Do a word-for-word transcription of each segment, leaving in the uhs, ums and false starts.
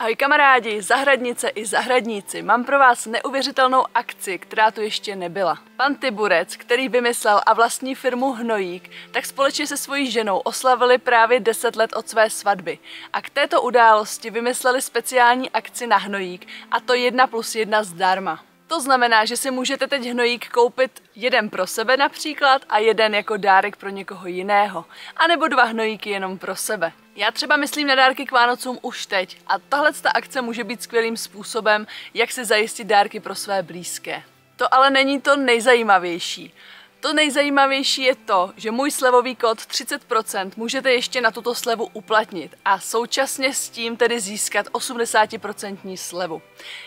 Ahoj kamarádi, zahradnice i zahradníci, mám pro vás neuvěřitelnou akci, která tu ještě nebyla. Pan Tyburec, který vymyslel a vlastní firmu Hnojík, tak společně se svojí ženou oslavili právě deset let od své svatby. A k této události vymysleli speciální akci na Hnojík, a to jedna plus jedna zdarma. To znamená, že si můžete teď Hnojík koupit jeden pro sebe například a jeden jako dárek pro někoho jiného. A nebo dva Hnojíky jenom pro sebe. Já třeba myslím na dárky k Vánocům už teď a tahle akce může být skvělým způsobem, jak si zajistit dárky pro své blízké. To ale není to nejzajímavější. To nejzajímavější je to, že můj slevový kód třicet procent můžete ještě na tuto slevu uplatnit a současně s tím tedy získat osmdesát procent slevu.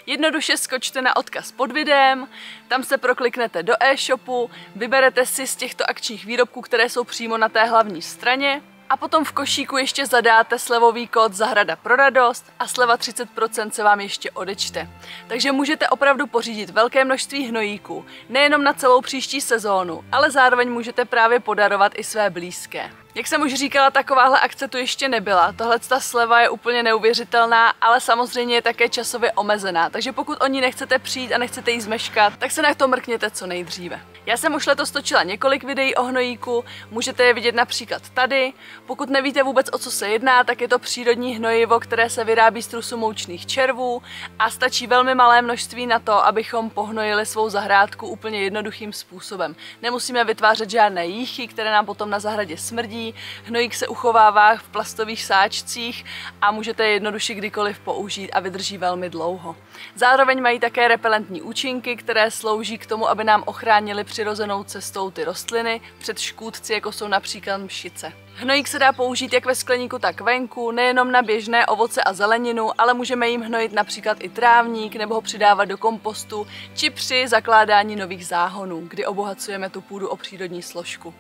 Jednoduše skočte na odkaz pod videem, tam se prokliknete do e-shopu, vyberete si z těchto akčních výrobků, které jsou přímo na té hlavní straně, a potom v košíku ještě zadáte slevový kód Zahrada pro radost a sleva třicet procent se vám ještě odečte. Takže můžete opravdu pořídit velké množství hnojíků, nejenom na celou příští sezónu, ale zároveň můžete právě podarovat i své blízké. Jak jsem už říkala, takováhle akce tu ještě nebyla. Tahle ta sleva je úplně neuvěřitelná, ale samozřejmě je také časově omezená. Takže pokud o ní nechcete přijít a nechcete ji zmeškat, tak se na to mrkněte co nejdříve. Já jsem už letos točila několik videí o hnojíku, můžete je vidět například tady. Pokud nevíte vůbec, o co se jedná, tak je to přírodní hnojivo, které se vyrábí z trusu moučných červů a stačí velmi malé množství na to, abychom pohnojili svou zahrádku úplně jednoduchým způsobem. Nemusíme vytvářet žádné jíchy, které nám potom na zahradě smrdí. Hnojík se uchovává v plastových sáčcích a můžete je jednoduše kdykoliv použít a vydrží velmi dlouho. Zároveň mají také repelentní účinky, které slouží k tomu, aby nám ochránili přirozenou cestou ty rostliny před škůdci, jako jsou například mšice. Hnojík se dá použít jak ve skleníku, tak venku, nejenom na běžné ovoce a zeleninu, ale můžeme jim hnojit například i trávník nebo ho přidávat do kompostu či při zakládání nových záhonů, kdy obohacujeme tu půdu o přírodní složku.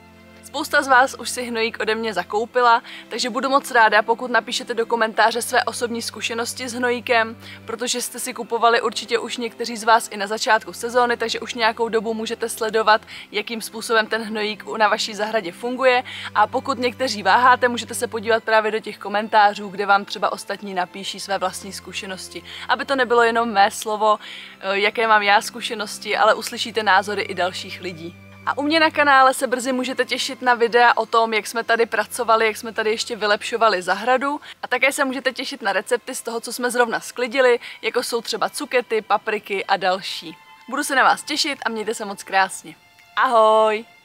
Spousta z vás už si hnojík ode mě zakoupila, takže budu moc ráda, pokud napíšete do komentáře své osobní zkušenosti s hnojíkem, protože jste si kupovali určitě už někteří z vás i na začátku sezóny, takže už nějakou dobu můžete sledovat, jakým způsobem ten hnojík na vaší zahradě funguje, a pokud někteří váháte, můžete se podívat právě do těch komentářů, kde vám třeba ostatní napíší své vlastní zkušenosti. Aby to nebylo jenom mé slovo, jaké mám já zkušenosti, ale uslyšíte názory i dalších lidí. A u mě na kanále se brzy můžete těšit na videa o tom, jak jsme tady pracovali, jak jsme tady ještě vylepšovali zahradu, a také se můžete těšit na recepty z toho, co jsme zrovna sklidili, jako jsou třeba cukety, papriky a další. Budu se na vás těšit a mějte se moc krásně. Ahoj!